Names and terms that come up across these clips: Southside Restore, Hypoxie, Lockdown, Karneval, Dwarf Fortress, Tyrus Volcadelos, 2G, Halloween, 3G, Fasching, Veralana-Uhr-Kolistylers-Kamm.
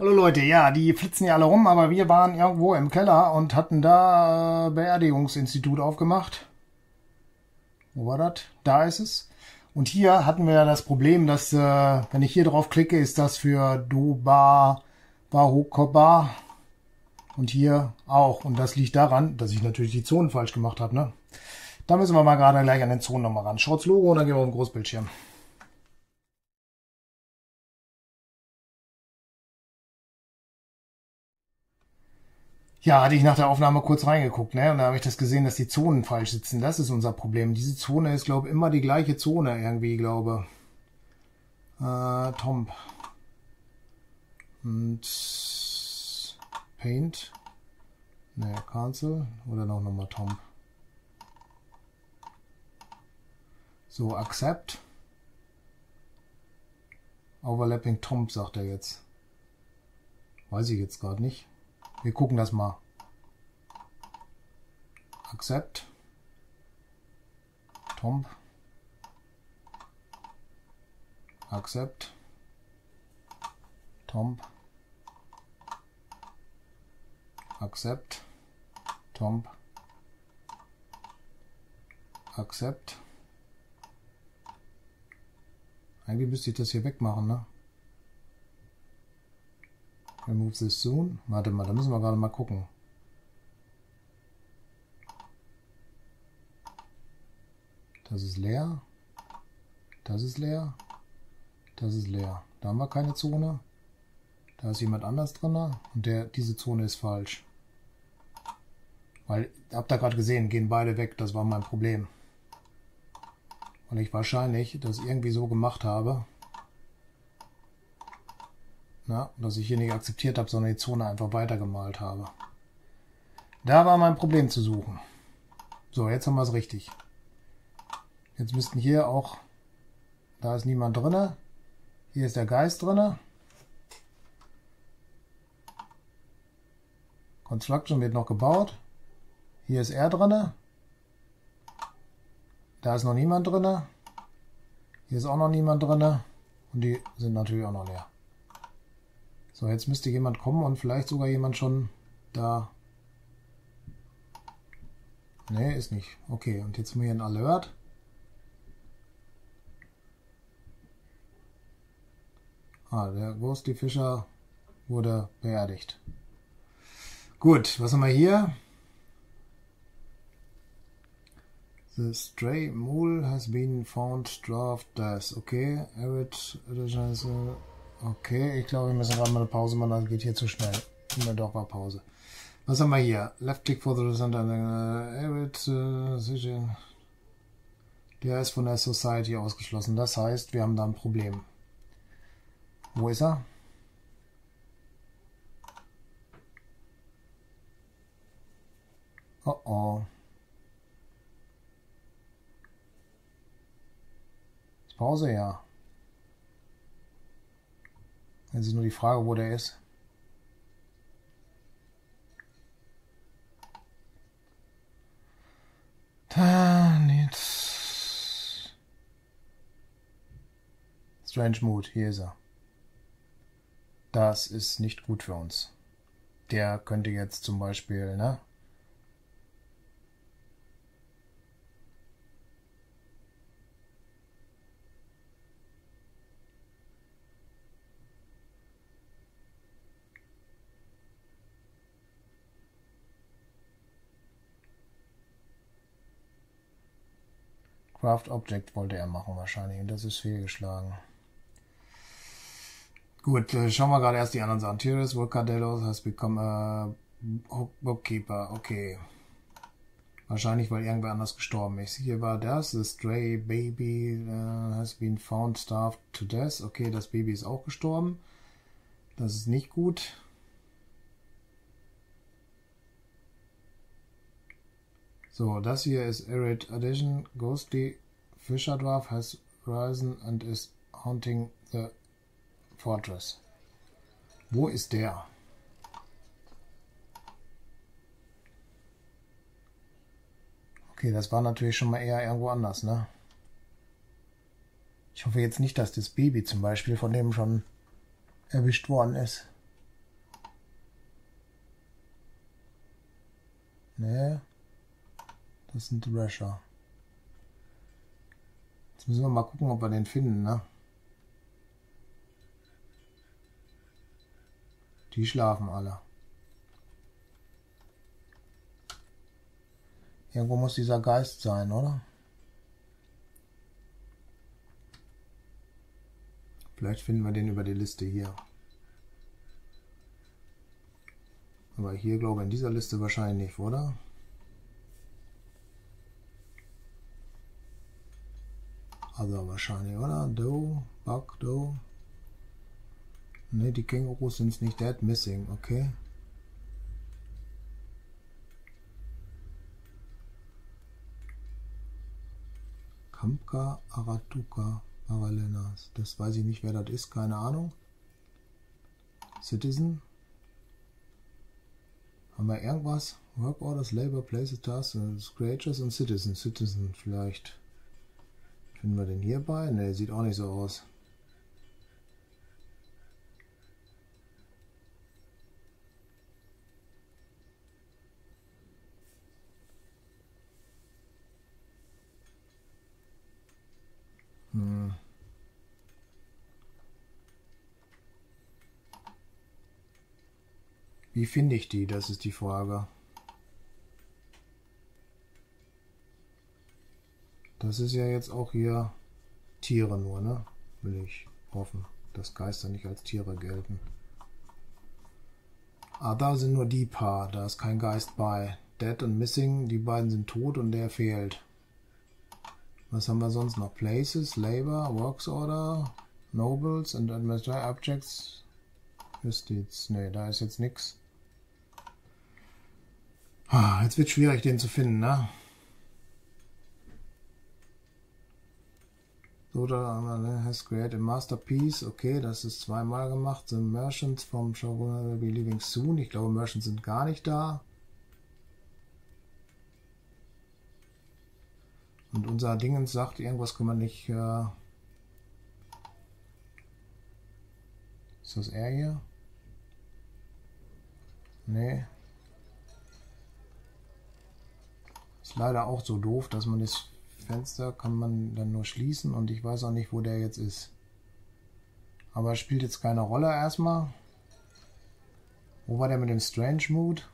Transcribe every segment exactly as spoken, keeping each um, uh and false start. Hallo Leute, ja, die flitzen ja alle rum, aber wir waren irgendwo im Keller und hatten da äh, Beerdigungsinstitut aufgemacht. Wo war das? Da ist es. Und hier hatten wir ja das Problem, dass, äh, wenn ich hier drauf klicke, ist das für Doba, Bahokoba und hier auch. Und das liegt daran, dass ich natürlich die Zonen falsch gemacht habe, ne? Da müssen wir mal gerade gleich an den Zonen nochmal ran. Schaut's Logo und dann gehen wir auf den Großbildschirm. Ja, hatte ich nach der Aufnahme kurz reingeguckt, ne? Und da habe ich das gesehen, dass die Zonen falsch sitzen. Das ist unser Problem. Diese Zone ist, glaube ich, immer die gleiche Zone irgendwie, glaube ich. Äh, Tomb. Und Paint. Ne, Cancel. Oder noch nochmal Tomb. So, Accept. Overlapping Tomb, sagt er jetzt. Weiß ich jetzt gerade nicht. Wir gucken das mal. Accept. Tomb. Accept. Tomb. Accept. Tomb. Accept. Eigentlich müsste ich das hier wegmachen, ne? Remove this soon. Warte mal, da müssen wir gerade mal gucken. Das ist leer. Das ist leer. Das ist leer. Da haben wir keine Zone. Da ist jemand anders drin. Und der, diese Zone ist falsch. Weil, habt ihr gerade gesehen, gehen beide weg. Das war mein Problem. Weil ich wahrscheinlich das irgendwie so gemacht habe. Na, dass ich hier nicht akzeptiert habe, sondern die Zone einfach weitergemalt habe. Da war mein Problem zu suchen. So, jetzt haben wir es richtig. Jetzt müssten hier auch... Da ist niemand drin. Hier ist der Geist drin. Construction wird noch gebaut. Hier ist er drin. Da ist noch niemand drin. Hier ist auch noch niemand drin. Und die sind natürlich auch noch leer. So, jetzt müsste jemand kommen und vielleicht sogar jemand schon da. Ne, ist nicht. Okay, und jetzt haben wir hier einen Alert. Ah, der Ghostly Fischer wurde beerdigt. Gut, was haben wir hier? The stray mule has been found draft das. Okay, Eric... Okay, ich glaube, wir müssen gerade mal eine Pause machen, das geht hier zu schnell. Immer doch mal Pause. Was haben wir hier? Left click for the result. Der ist von der Society ausgeschlossen. Das heißt, wir haben da ein Problem. Wo ist er? Oh oh. Pause, ja. Jetzt ist nur die Frage, wo der ist. Da, nichts. Strange Mood, hier ist er. Das ist nicht gut für uns. Der könnte jetzt zum Beispiel, ne? Craft Object wollte er machen wahrscheinlich und das ist fehlgeschlagen. Gut, äh, schauen wir gerade erst die anderen Sachen. Tyrus Volcadelos has become a bookkeeper. Okay. Wahrscheinlich, weil irgendwer anders gestorben ist. Hier war das. The stray baby uh, has been found starved to death. Okay, das Baby ist auch gestorben. Das ist nicht gut. So, das hier ist Arid Addition. Ghostly Fisher Dwarf has risen and is haunting the fortress. Wo ist der? Okay, das war natürlich schon mal eher irgendwo anders, ne? Ich hoffe jetzt nicht, dass das Baby zum Beispiel von dem schon erwischt worden ist. Ne, das ist ein Thrasher. Jetzt müssen wir mal gucken, ob wir den finden, ne? Die schlafen alle. Irgendwo muss dieser Geist sein, oder? Vielleicht finden wir den über die Liste hier. Aber hier glaube ich in dieser Liste wahrscheinlich nicht, oder? Also wahrscheinlich, oder? Do, Bug, Do. Ne, die Kängurus sind es nicht. Dead, Missing, okay. Kampka, Aratuka, Aralenas. Das weiß ich nicht, wer das ist, keine Ahnung. Citizen. Haben wir irgendwas? Work Orders, Labor, Places, Tasks, Creatures und Citizen. Citizen vielleicht. Finden wir den hierbei? Ne, sieht auch nicht so aus. Hm. Wie finde ich die? Das ist die Frage. Das ist ja jetzt auch hier Tiere nur, ne? Will ich hoffen, dass Geister nicht als Tiere gelten. Ah, da sind nur die paar. Da ist kein Geist bei. Dead und Missing, die beiden sind tot und der fehlt. Was haben wir sonst noch? Places, Labor, Works Order, Nobles und Administrative Objects. Justiz. Ne, da ist jetzt nichts. Ah, jetzt wird schwierig, den zu finden, ne? So, da haben wir, has created a masterpiece. Okay, das ist zweimal gemacht. The Merchants vom Shogun will be leaving soon. Ich glaube, Merchants sind gar nicht da. Und unser Dingens sagt, irgendwas kann man nicht... Äh ist das er hier? Nee. Ist leider auch so doof, dass man das... Fenster kann man dann nur schließen und ich weiß auch nicht, wo der jetzt ist. Aber spielt jetzt keine Rolle erstmal. Wo war der mit dem Strange Mood?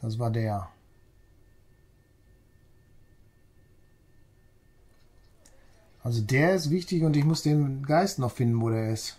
Das war der. Also der ist wichtig und ich muss den Geist noch finden, wo der ist.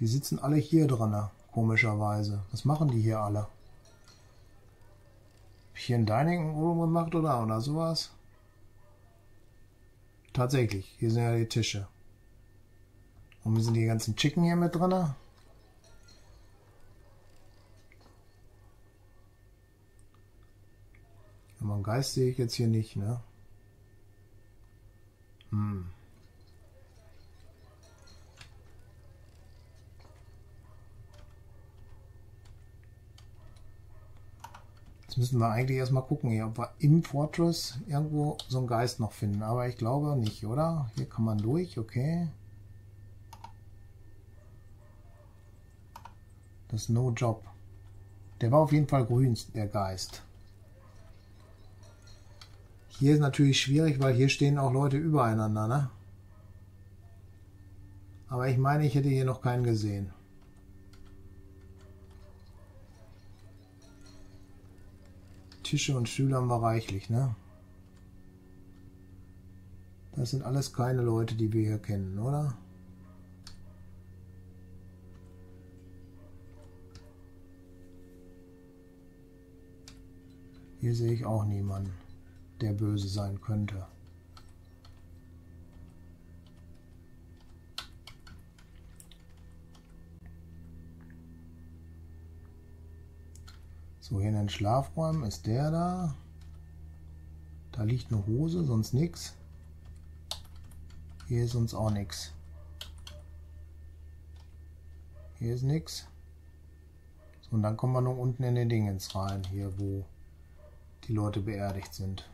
Die sitzen alle hier dran. Komischerweise. Was machen die hier alle? Hab ich hier ein Dining Room gemacht oder, oder sowas? Tatsächlich, hier sind ja die Tische. Und wir sind die ganzen Chicken hier mit drin. Aber einen Geist sehe ich jetzt hier nicht, ne? Hm. Jetzt müssen wir eigentlich erstmal gucken, hier, ob wir im Fortress irgendwo so einen Geist noch finden. Aber ich glaube nicht, oder? Hier kann man durch, okay. Das No Job. Der war auf jeden Fall grün, der Geist. Hier ist natürlich schwierig, weil hier stehen auch Leute übereinander, ne? Aber ich meine, ich hätte hier noch keinen gesehen. Tische und Stühle haben wir reichlich, ne? Das sind alles keine Leute, die wir hier kennen, oder? Hier sehe ich auch niemanden, der böse sein könnte. So, hier in den Schlafräumen ist der da. Da liegt eine Hose, sonst nichts. Hier ist sonst auch nichts. Hier ist nichts. So, und dann kommen wir noch unten in den Dingens rein, hier wo die Leute beerdigt sind.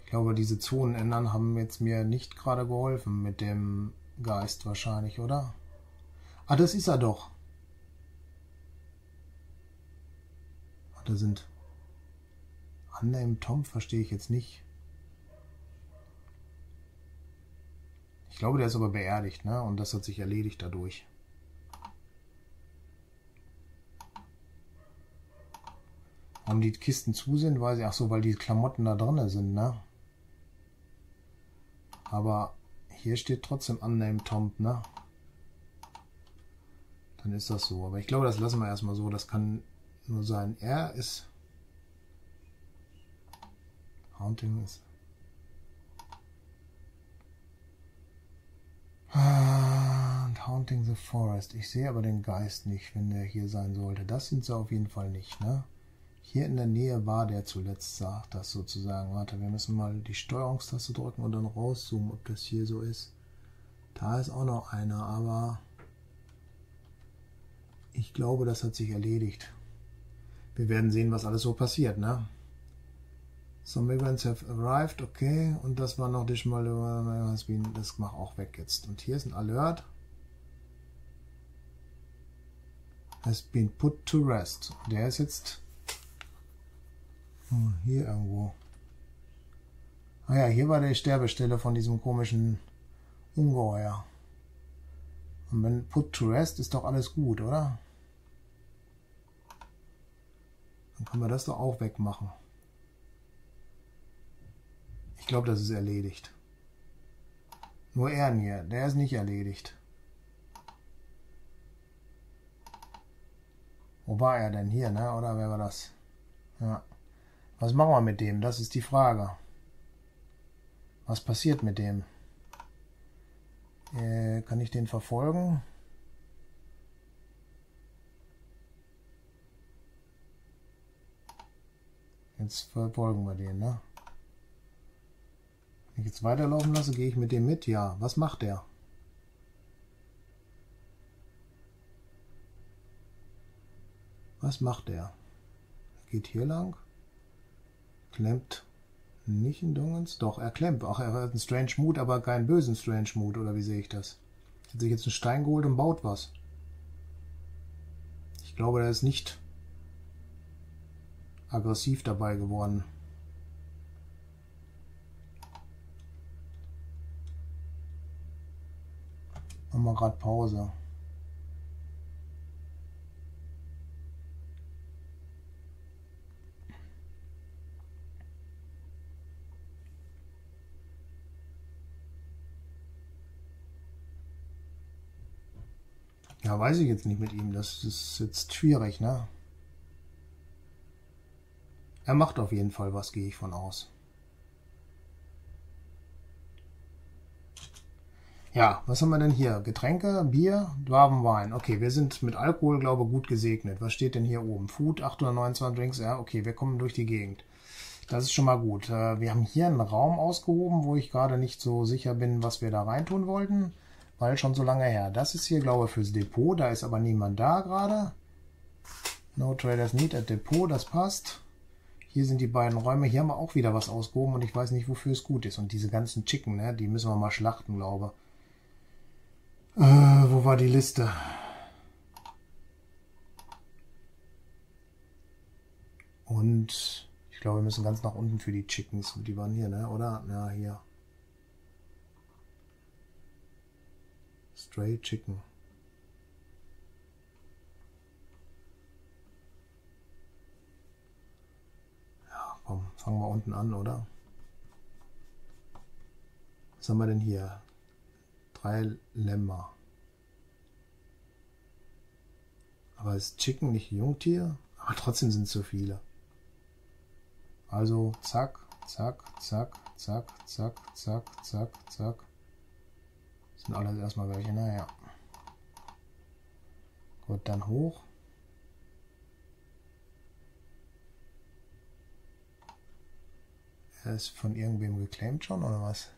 Ich glaube, diese Zonen ändern haben jetzt mir nicht gerade geholfen mit dem Geist wahrscheinlich, oder? Ah, das ist er doch. Ah, da sind Anne im Tom, verstehe ich jetzt nicht. Ich glaube, der ist aber beerdigt, ne? Und das hat sich erledigt dadurch. Warum die Kisten zu sind, weiß ich. Ach so, weil die Klamotten da drin sind, ne? Aber hier steht trotzdem Unnamed Tomb, ne? Dann ist das so. Aber ich glaube, das lassen wir erstmal so. Das kann nur sein. Er ist... Haunting ist... And Haunting the Forest. Ich sehe aber den Geist nicht, wenn der hier sein sollte. Das sind sie auf jeden Fall nicht, ne? Hier in der Nähe war der zuletzt, sagt das sozusagen. Warte, wir müssen mal die Steuerungstaste drücken und dann rauszoomen, ob das hier so ist. Da ist auch noch einer, aber ich glaube, das hat sich erledigt. Wir werden sehen, was alles so passiert, ne? Some migrants have arrived, okay. Und das war noch nicht mal, das mach auch weg jetzt. Und hier ist ein Alert. Has been put to rest. Der ist jetzt... Hier irgendwo. Ah ja, hier war die Sterbestelle von diesem komischen Ungeheuer. Und wenn put to rest ist doch alles gut, oder? Dann können wir das doch auch wegmachen. Ich glaube, das ist erledigt. Nur er hier, der ist nicht erledigt. Wo war er denn? Hier, ne? Oder wer war das? Ja. Was machen wir mit dem? Das ist die Frage. Was passiert mit dem? Äh, kann ich den verfolgen? Jetzt verfolgen wir den, ne? Wenn ich jetzt weiterlaufen lasse, gehe ich mit dem mit? Ja. Was macht der? Was macht der? Geht hier lang? Klemmt nicht in Dungens? Doch, er klemmt. Ach, er hat einen Strange Mood, aber keinen bösen Strange Mood, oder wie sehe ich das? Hat sich jetzt einen Stein geholt und baut was. Ich glaube, er ist nicht aggressiv dabei geworden. Machen wir gerade Pause. Ja, weiß ich jetzt nicht mit ihm. Das ist jetzt schwierig, ne? Er macht auf jeden Fall was, gehe ich von aus. Ja, was haben wir denn hier? Getränke, Bier, Dwarvenwein. Okay, wir sind mit Alkohol, glaube ich, gut gesegnet. Was steht denn hier oben? Food, achthundertneunundzwanzig Drinks. Ja, okay, wir kommen durch die Gegend. Das ist schon mal gut. Wir haben hier einen Raum ausgehoben, wo ich gerade nicht so sicher bin, was wir da reintun wollten. Weil schon so lange her. Das ist hier, glaube ich, fürs Depot. Da ist aber niemand da gerade. No Traders Need at Depot. Das passt. Hier sind die beiden Räume. Hier haben wir auch wieder was ausgehoben und ich weiß nicht, wofür es gut ist. Und diese ganzen Chicken, ne? Die müssen wir mal schlachten, glaube ich. Äh, wo war die Liste? Und ich glaube, wir müssen ganz nach unten für die Chickens. Die waren hier, ne? Oder? Ja, hier. Stray Chicken. Ja, komm, fangen wir unten an, oder? Was haben wir denn hier? Drei Lämmer. Aber ist Chicken nicht Jungtier? Aber trotzdem sind es so viele. Also zack, zack, zack, zack, zack, zack, zack, zack. Sind alles erstmal welche, naja. Gut, dann hoch. Er ist von irgendwem geclaimed schon, oder was?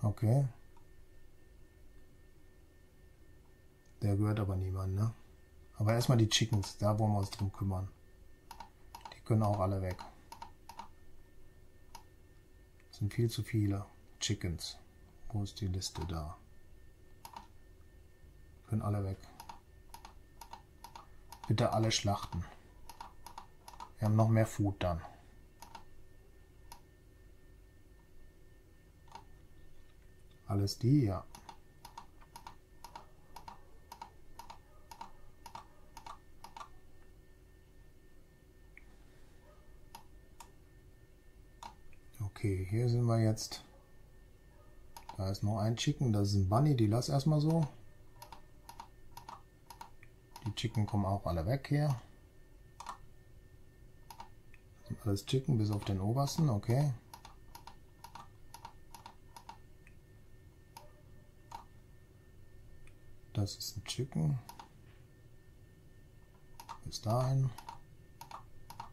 Okay. Der gehört aber niemand, ne? Aber erstmal die Chickens, da wollen wir uns drum kümmern. Die können auch alle weg. sind viel zu viele Chickens. Wo ist die Liste da? Können alle weg. Bitte alle schlachten. Wir haben noch mehr Food dann. Alles die, ja. Okay, hier sind wir jetzt. Da ist noch ein Chicken, das ist ein Bunny, die lass erstmal so. Die Chicken kommen auch alle weg hier. Alles Chicken bis auf den obersten, okay. Das ist ein Chicken. Bis dahin.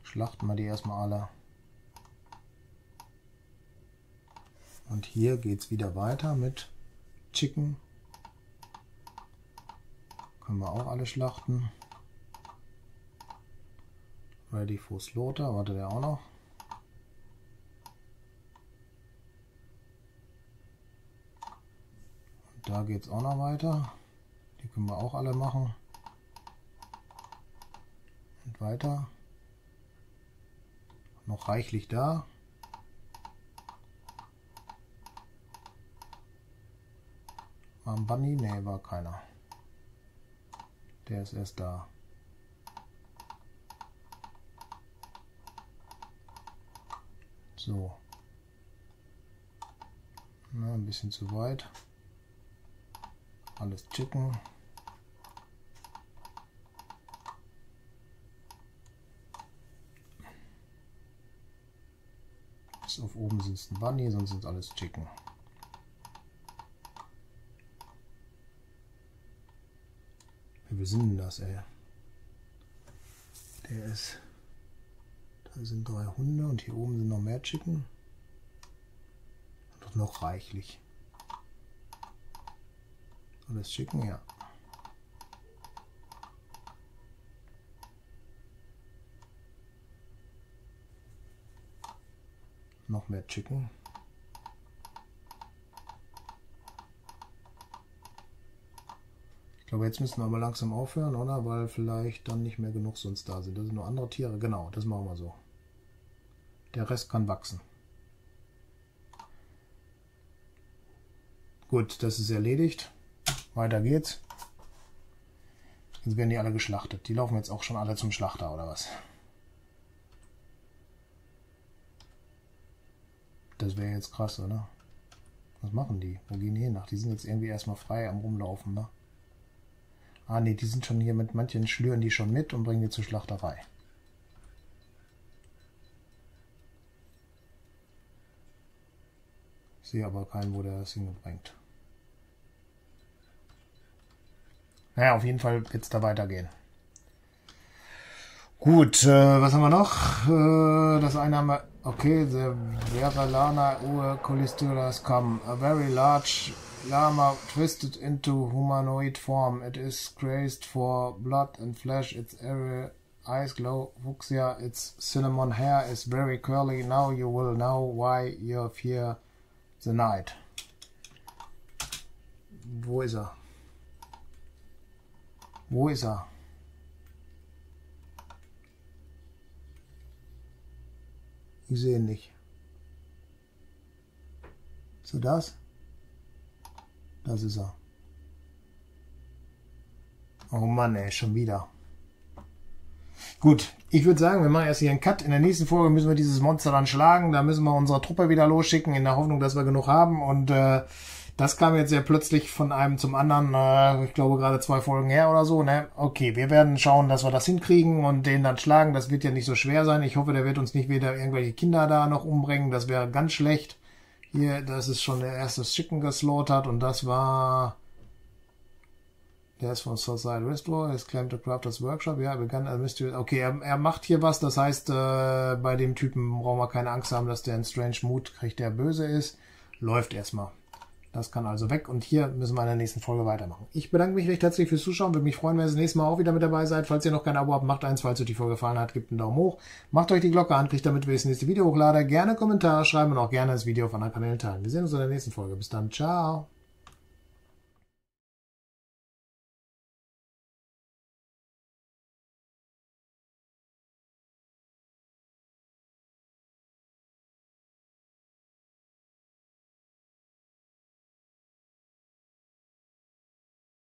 Schlachten wir die erstmal alle. Und hier geht es wieder weiter mit Chicken. Können wir auch alle schlachten. Ready for Slaughter, warte der auch noch. Und da geht es auch noch weiter. Die können wir auch alle machen. Und weiter. Noch reichlich da. War ein Bunny? Ne, war keiner. Der ist erst da. So. Na, ein bisschen zu weit. Alles Chicken. Bis auf oben sind es ein Bunny, sonst sind es alles Chicken. Wir sind das, ey. Der ist. Da sind drei Hunde und hier oben sind noch mehr Chicken. Und noch reichlich. Und das Chicken, ja. Noch mehr Chicken. Ich glaube, jetzt müssen wir aber langsam aufhören, oder? Weil vielleicht dann nicht mehr genug sonst da sind. Das sind nur andere Tiere. Genau, das machen wir so. Der Rest kann wachsen. Gut, das ist erledigt. Weiter geht's. Jetzt werden die alle geschlachtet. Die laufen jetzt auch schon alle zum Schlachter, oder was? Das wäre jetzt krass, oder? Was machen die? Wo gehen die hin? Ach, die sind jetzt irgendwie erstmal frei am Rumlaufen, ne? Ah ne, die sind schon hier mit manchen schlüren die schon mit und bringen die zur Schlachterei. Ich sehe aber keinen, wo der das hinbringt. Naja, auf jeden Fall wird es da weitergehen. Gut, äh, was haben wir noch? Äh, das eine haben wir... Okay, the Veralana-Uhr-Kolistylers-Kamm. A very large... Lama twisted into humanoid form. It is crazed for blood and flesh. Its every eyes glow fuchsia. Its cinnamon hair is very curly. Now you will know why you fear the night. Wo ist er? Wo ist er? Ich sehe ihn nicht. So das? Das ist er. Oh Mann, ey, schon wieder. Gut, ich würde sagen, wir machen erst hier einen Cut. In der nächsten Folge müssen wir dieses Monster dann schlagen. Da müssen wir unsere Truppe wieder losschicken, in der Hoffnung, dass wir genug haben. Und äh, das kam jetzt sehr plötzlich von einem zum anderen. Äh, ich glaube, gerade zwei Folgen her oder so. Ne? Okay, wir werden schauen, dass wir das hinkriegen und den dann schlagen. Das wird ja nicht so schwer sein. Ich hoffe, der wird uns nicht wieder irgendwelche Kinder da noch umbringen. Das wäre ganz schlecht. Hier, das ist schon der erste Chicken geslaughtert und das war... Der ist von Southside Restore, ist claimed to Crafters Workshop, ja, begann a Mystery... Okay, er, er macht hier was, das heißt, äh, bei dem Typen brauchen wir keine Angst haben, dass der einen Strange Mood kriegt, der böse ist. Läuft erstmal. Das kann also weg und hier müssen wir in der nächsten Folge weitermachen. Ich bedanke mich recht herzlich fürs Zuschauen. Würde mich freuen, wenn ihr das nächste Mal auch wieder mit dabei seid. Falls ihr noch kein Abo habt, macht eins. Falls euch die Folge gefallen hat, gebt einen Daumen hoch. Macht euch die Glocke an, kriegt damit, wenn ich das nächste Video hochlade. Gerne Kommentare schreiben und auch gerne das Video auf anderen Kanälen teilen. Wir sehen uns in der nächsten Folge. Bis dann. Ciao.